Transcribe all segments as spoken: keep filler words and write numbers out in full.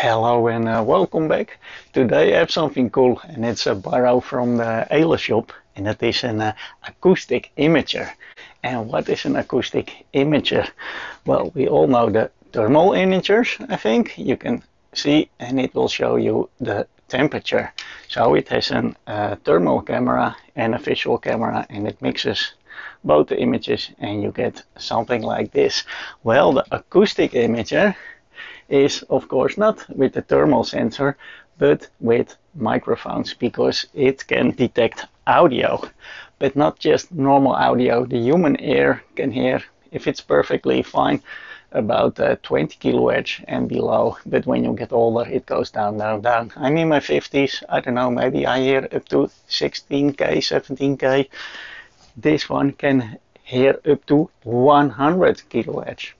Hello and uh, welcome back. Today I have something cool, and it's a borrow from the Eleshop, and it is an uh, acoustic imager. And what is an acoustic imager? Well, we all know the thermal imagers, I think. You can see, and it will show you the temperature. So it has a uh, thermal camera and a visual camera, and it mixes both the images and you get something like this. Well, the acoustic imager is of course not with the thermal sensor, but with microphones, because it can detect audio, but not just normal audio. The human ear can hear, if it's perfectly fine, about uh, twenty kilohertz and below, but when you get older it goes down, down, down. I'm in my fifties, I don't know, maybe I hear up to sixteen K, seventeen K. This one can hear up to one hundred kilohertz.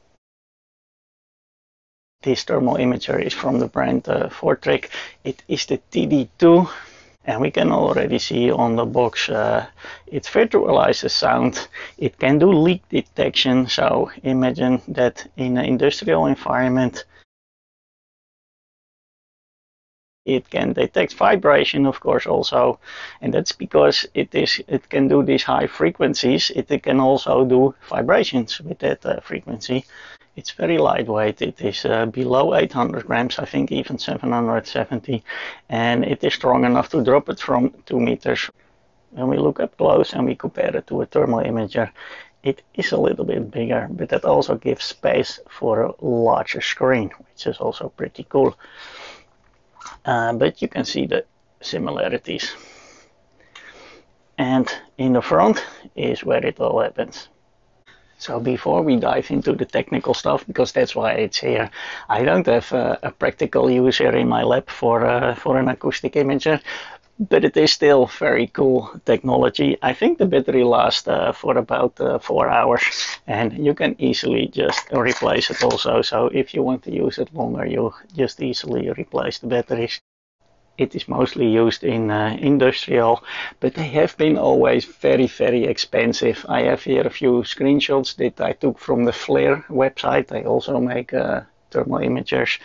This thermal imager is from the brand uh, Fotric. It is the T D two, and we can already see on the box uh, it virtualizes sound. It can do leak detection, so imagine that in an industrial environment. It can detect vibration, of course, also, and that's because it is it can do these high frequencies. It, it can also do vibrations with that uh, frequency. It's very lightweight. It is uh, below eight hundred grams, I think even seven hundred seventy, and it is strong enough to drop it from two meters. When we look up close and we compare it to a thermal imager, it is a little bit bigger, but that also gives space for a larger screen, which is also pretty cool. Uh, but you can see the similarities. And in the front is where it all happens. So before we dive into the technical stuff, because that's why it's here, I don't have a, a practical use here in my lab for, uh, for an acoustic imager, but it is still very cool technology. I think the battery lasts uh, for about uh, four hours, and you can easily just replace it also. So if you want to use it longer, you just easily replace the batteries. It is mostly used in uh, industrial, but they have been always very, very expensive. I have here a few screenshots that I took from the FLIR website. They also make uh, thermal imagers,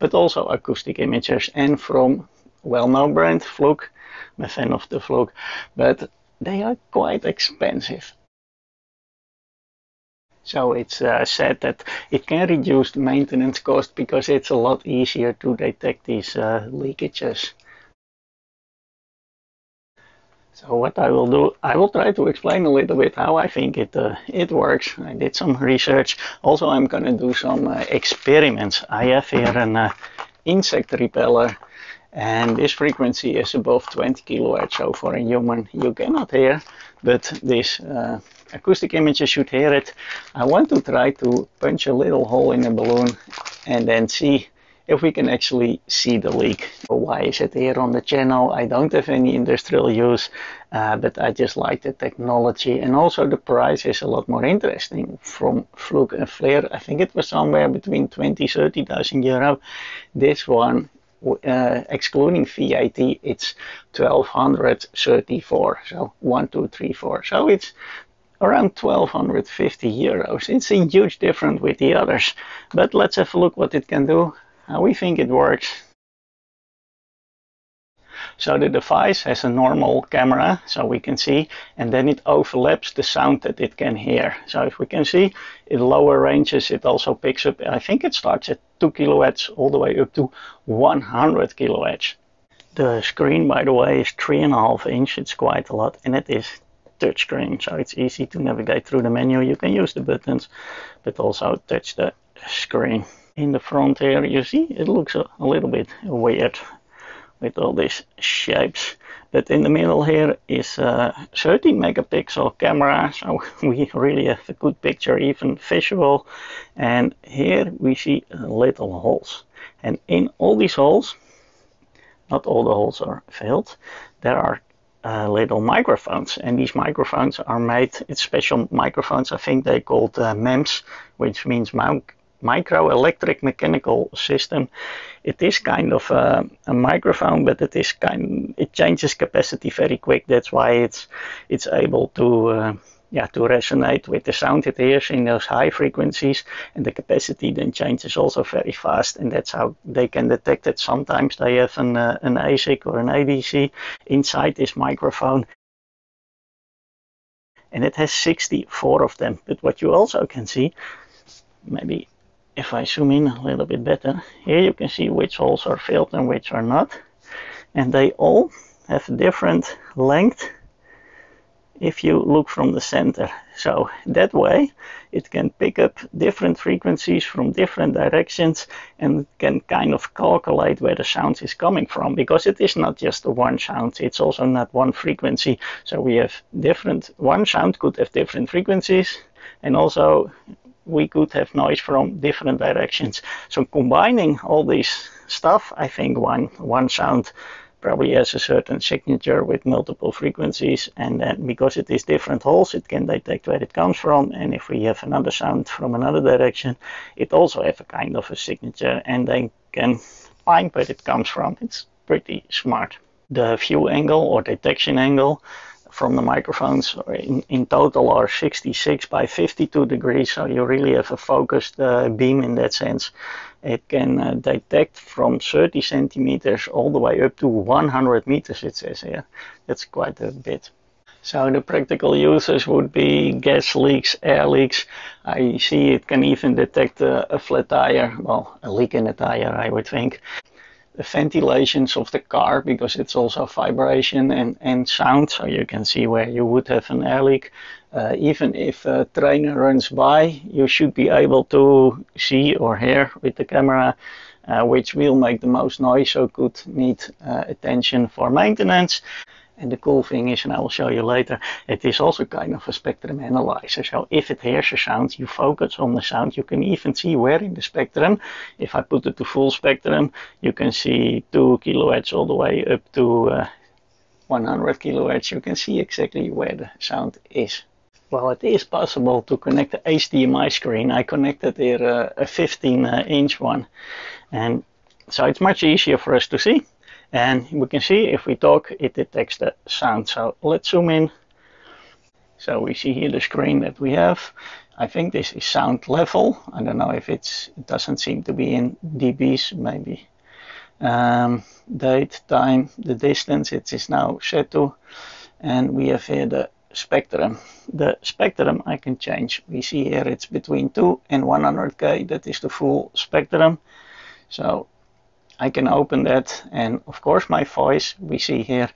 but also acoustic imagers, and from well-known brand Fluke. I'm a fan of the Fluke, but they are quite expensive. So it's uh, said that it can reduce maintenance cost because it's a lot easier to detect these uh, leakages. So what I will do, I will try to explain a little bit how I think it uh, it works. I did some research. Also, I'm going to do some uh, experiments. I have here an uh, insect repeller, and this frequency is above twenty kilohertz, so for a human you cannot hear, but this uh, acoustic imager should hear it. I want to try to punch a little hole in the balloon and then see if we can actually see the leak. So why is it here on the channel? I don't have any industrial use, uh, but I just like the technology, and also the price is a lot more interesting. From Fluke and FLIR, I think it was somewhere between twenty, thirty thousand euro. This one, Uh, excluding V A T, it's twelve hundred thirty-four, so one two three four, so it's around twelve hundred fifty euros. It's a huge difference with the others, but let's have a look what it can do, how we think it works. So the device has a normal camera, so we can see, and then it overlaps the sound that it can hear. So if we can see, in lower ranges it also picks up, I think it starts at two kilohertz all the way up to one hundred kilohertz. The screen, by the way, is three and a half inch, it's quite a lot, and it is touchscreen, so it's easy to navigate through the menu. You can use the buttons, but also touch the screen. In the front here, you see, it looks a, a little bit weird with all these shapes, but in the middle here is a thirteen megapixel camera, so we really have a good picture, even visual. And here we see little holes, and in all these holes, not all the holes are filled, there are uh, little microphones, and these microphones are made, it's special microphones, I think they called uh, MEMS, which means mount microelectric mechanical system. It is kind of uh, a microphone, but it is kind it changes capacity very quick. That's why it's it's able to uh, yeah, to resonate with the sound it hears in those high frequencies, and the capacity then changes also very fast, and that's how they can detect that sometimes they have an, uh, an A S I C or an A D C inside this microphone. And it has sixty-four of them. But what you also can see, maybe if I zoom in a little bit better, here you can see which holes are filled and which are not. And they all have different length if you look from the center. So that way it can pick up different frequencies from different directions and can kind of calculate where the sound is coming from, because it is not just one sound, it's also not one frequency. So we have different, one sound could have different frequencies, and also we could have noise from different directions. So combining all these stuff, I think one, one sound probably has a certain signature with multiple frequencies, and then because it is different holes, it can detect where it comes from. And if we have another sound from another direction, it also has a kind of a signature, and they can find where it comes from. It's pretty smart. The view angle or detection angle from the microphones in, in total are sixty-six by fifty-two degrees, so you really have a focused uh, beam in that sense. It can uh, detect from thirty centimeters all the way up to one hundred meters, it says here. That's quite a bit. So the practical uses would be gas leaks, air leaks. I see it can even detect uh, a flat tire, well, a leak in a tire, I would think. The ventilations of the car, because it's also vibration and, and sound, so you can see where you would have an air leak. Uh, even if a trainer runs by, you should be able to see or hear with the camera uh, which will make the most noise, so could need uh, attention for maintenance. And the cool thing is, and I will show you later, it is also kind of a spectrum analyzer. So if it hears a sound, you focus on the sound. You can even see where in the spectrum. If I put it to full spectrum, you can see two kilohertz all the way up to uh, one hundred kilohertz. You can see exactly where the sound is. Well, it is possible to connect the H D M I screen. I connected here uh, a fifteen inch one. And so it's much easier for us to see. And we can see if we talk, it detects the sound. So let's zoom in. So we see here the screen that we have. I think this is sound level. I don't know if it's, it doesn't seem to be in dBs, maybe. Um, date, time, the distance, it is now set to. And we have here the spectrum. The spectrum I can change. We see here it's between two and one hundred K. That is the full spectrum. So I can open that, and of course my voice, we see here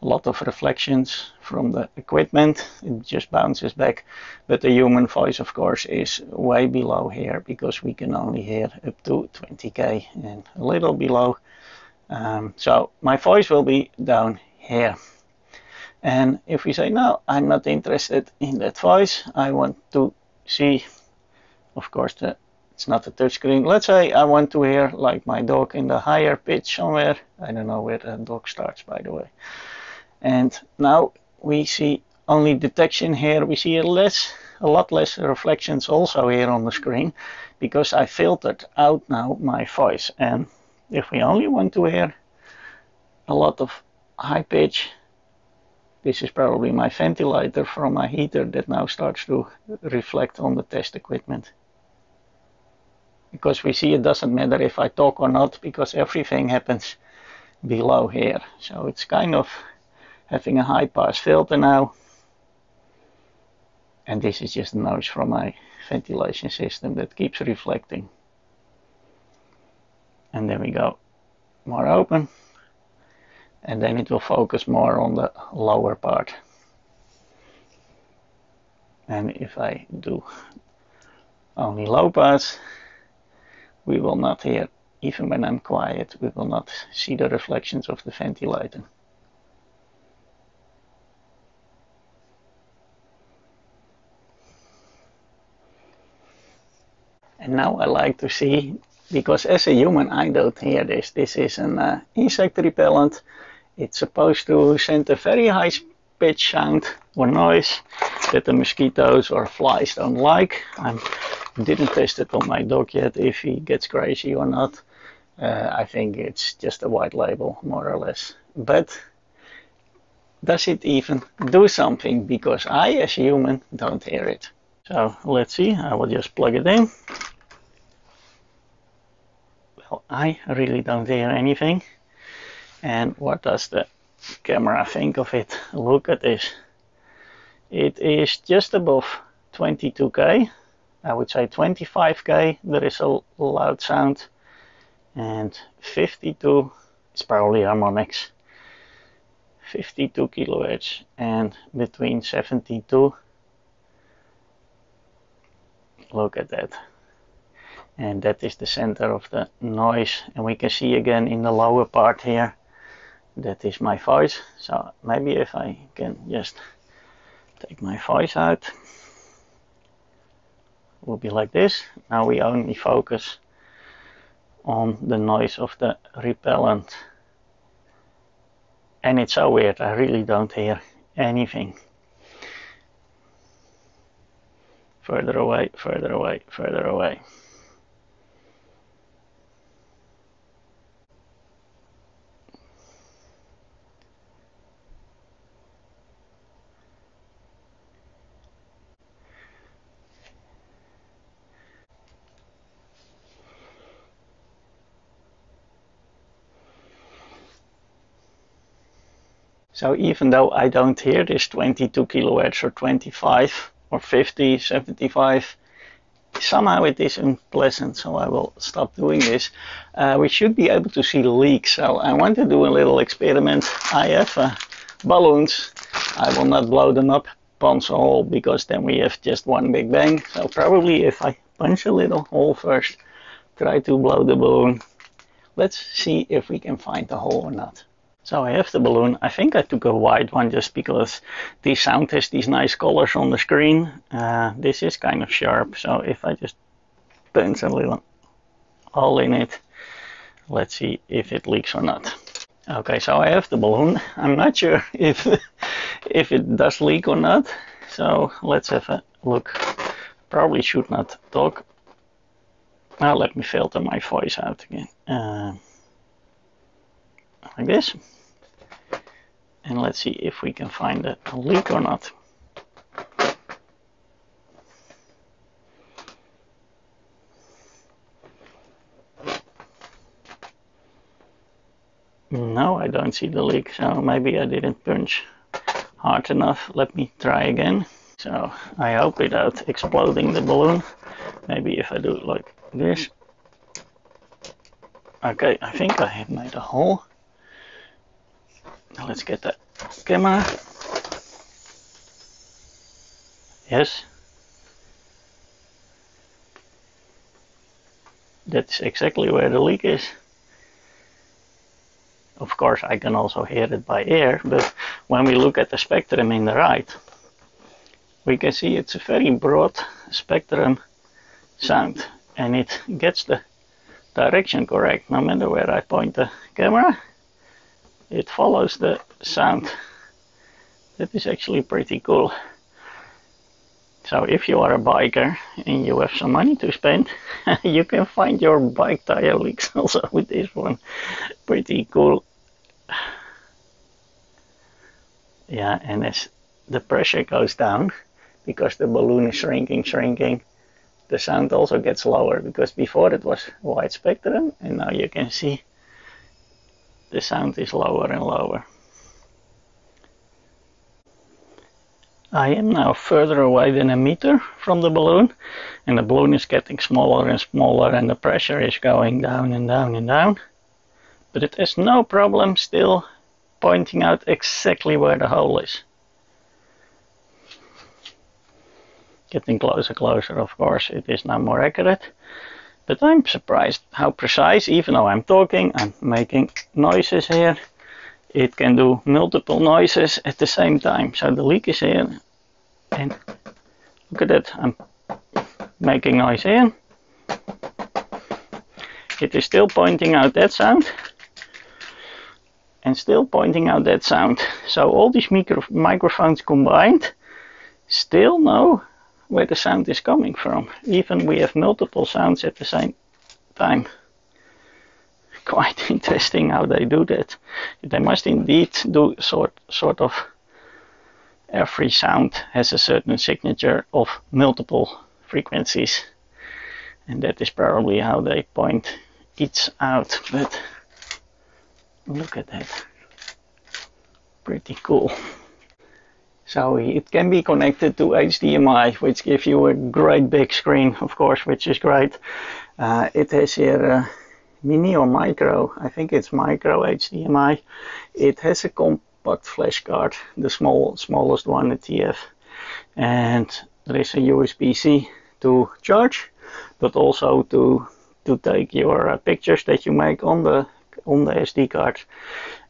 a lot of reflections from the equipment, it just bounces back, but the human voice of course is way below here, because we can only hear up to twenty K and a little below. Um, so my voice will be down here. And if we say no, I'm not interested in that voice, I want to see, of course, the it's not a touchscreen. Let's say I want to hear like my dog in the higher pitch somewhere. I don't know where the dog starts, by the way. And now we see only detection here. We see a less, a lot less reflections also here on the screen, because I filtered out now my voice. And if we only want to hear a lot of high pitch, this is probably my ventilator from my heater that now starts to reflect on the test equipment. Because we see it doesn't matter if I talk or not, because everything happens below here. So it's kind of having a high pass filter now. And this is just the noise from my ventilation system that keeps reflecting. And there we go. More open. And then it will focus more on the lower part. And if I do only low pass, we will not hear, even when I'm quiet, we will not see the reflections of the ventilator. And now I like to see, because as a human I don't hear this. This is an uh, insect repellent. It's supposed to send a very high pitch sound or noise that the mosquitoes or flies don't like. I'm didn't test it on my dog yet if he gets crazy or not. uh, I think it's just a white label more or less, but does it even do something? Because I, as a human, don't hear it. So let's see, I will just plug it in. Well, I really don't hear anything. And what does the camera think of it? Look at this. It is just above twenty-two K. I would say twenty-five K, there is a loud sound. And fifty-two, it's probably harmonics. fifty-two kilohertz, and between seventy-two. Look at that. And that is the center of the noise. And we can see again in the lower part here, that is my voice. So maybe if I can just take my voice out, it will be like this. Now we only focus on the noise of the repellent. And it's so weird, I really don't hear anything. Further away, further away, further away. So even though I don't hear this twenty-two kilohertz or twenty-five or fifty, seventy-five, somehow it is unpleasant, so I will stop doing this. Uh, we should be able to see leaks, so I want to do a little experiment. I have uh, balloons. I will not blow them up, punch a hole, because then we have just one big bang. So probably if I punch a little hole first, try to blow the balloon. Let's see if we can find the hole or not. So I have the balloon. I think I took a white one just because the sound has these nice colors on the screen. Uh, this is kind of sharp, so if I just punch a little hole in it, let's see if it leaks or not. Okay, so I have the balloon. I'm not sure if, if it does leak or not. So let's have a look. Probably should not talk. Now let me filter my voice out again. Uh, Like this, and let's see if we can find a leak or not. No, I don't see the leak, so maybe I didn't punch hard enough. Let me try again. So I hope without exploding the balloon. Maybe if I do it like this. Okay, I think I have made a hole. Let's get the camera. Yes. That's exactly where the leak is. Of course, I can also hear it by ear, but when we look at the spectrum in the right, we can see it's a very broad spectrum sound, and it gets the direction correct. No matter where I point the camera, it follows the sound. That is actually pretty cool. So if you are a biker and you have some money to spend, you can find your bike tire leaks also with this one. Pretty cool. Yeah, and as the pressure goes down, because the balloon is shrinking, shrinking, the sound also gets lower, because before it was wide spectrum, and now you can see the sound is lower and lower. I am now further away than a meter from the balloon, and the balloon is getting smaller and smaller, and the pressure is going down and down and down. But it has no problem still pointing out exactly where the hole is. Getting closer, closer, of course, it is now more accurate. But I'm surprised how precise, even though I'm talking, I'm making noises here. It can do multiple noises at the same time. So the leak is here. And look at that, I'm making noise here. It is still pointing out that sound. And still pointing out that sound. So all these micro microphones combined still know where the sound is coming from. Even we have multiple sounds at the same time. quite interesting how they do that. They must indeed do sort sort of every sound has a certain signature of multiple frequencies, and that is probably how they point each out. But look at that, pretty cool. So it can be connected to H D M I, which gives you a great big screen, of course, which is great. Uh, it has here a mini or micro, I think it's micro H D M I. It has a compact flash card, the small, smallest one, the T F. And there is a U S B C to charge, but also to, to take your uh, pictures that you make on the, on the S D card.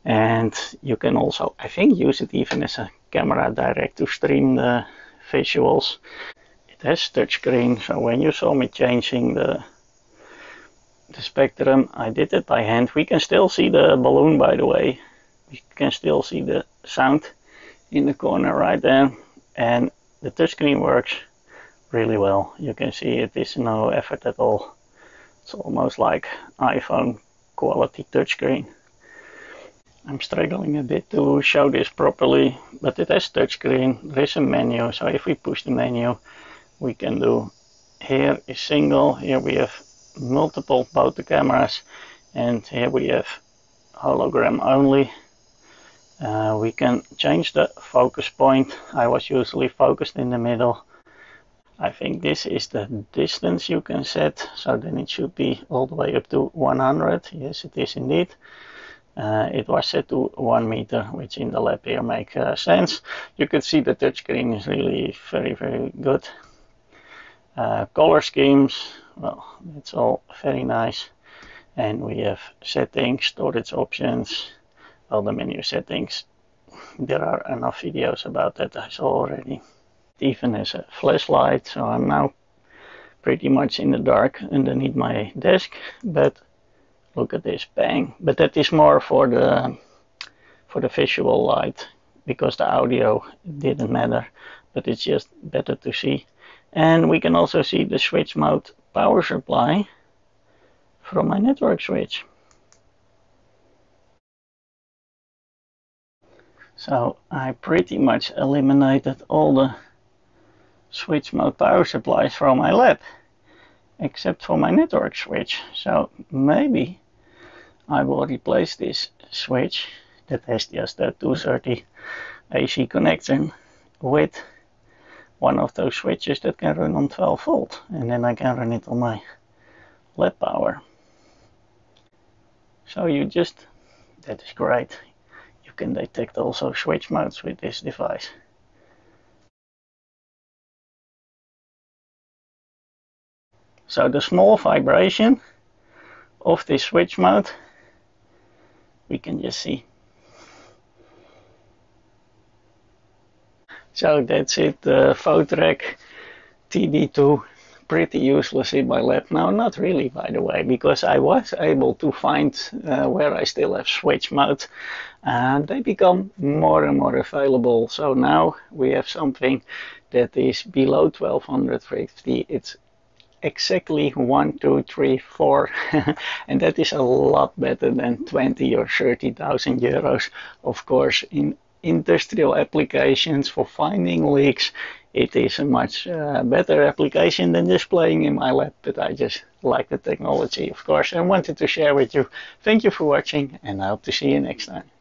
And you can also, I think, use it even as a camera direct to stream the visuals. It has touchscreen, so when you saw me changing the the spectrum, I did it by hand. We can still see the balloon, by the way. We can still see the sound in the corner right there, and the touchscreen works really well. You can see it is no effort at all. It's almost like iPhone quality touchscreen. I'm struggling a bit to show this properly, but it has touchscreen, there is a menu, so if we push the menu, we can do, here is single, here we have multiple, both the cameras, and here we have hologram only. Uh, we can change the focus point. I was usually focused in the middle. I think this is the distance you can set, so then it should be all the way up to one hundred, yes it is indeed. Uh, it was set to one meter, which in the lab here makes uh, sense. You can see the touchscreen is really very, very good. Uh, color schemes, well, it's all very nice. And we have settings, storage options, all the menu settings. There are enough videos about that I saw already. It even has a flashlight, so I'm now pretty much in the dark underneath my desk, but look at this, bang. But that is more for the for the visual light, because the audio didn't matter, but it's just better to see. And we can also see the switch mode power supply from my network switch. So I pretty much eliminated all the switch mode power supplies from my lab, except for my network switch. So maybe I will replace this switch that has just a two thirty A C connection with one of those switches that can run on twelve volt, and then I can run it on my lab power. So you just, that is great. You can detect also switch modes with this device. So the small vibration of this switch mode, we can just see. So that's it, the Fotric T D two, pretty useless in my lab. No, not really, by the way, because I was able to find uh, where I still have switch mode. And they become more and more available. So now we have something that is below twelve fifty. It's exactly one, two, three, four, and that is a lot better than twenty or thirty thousand euros. Of course, in industrial applications for finding leaks, it is a much uh, better application than just playing in my lab, but I just like the technology, of course, and wanted to share with you. Thank you for watching, and I hope to see you next time.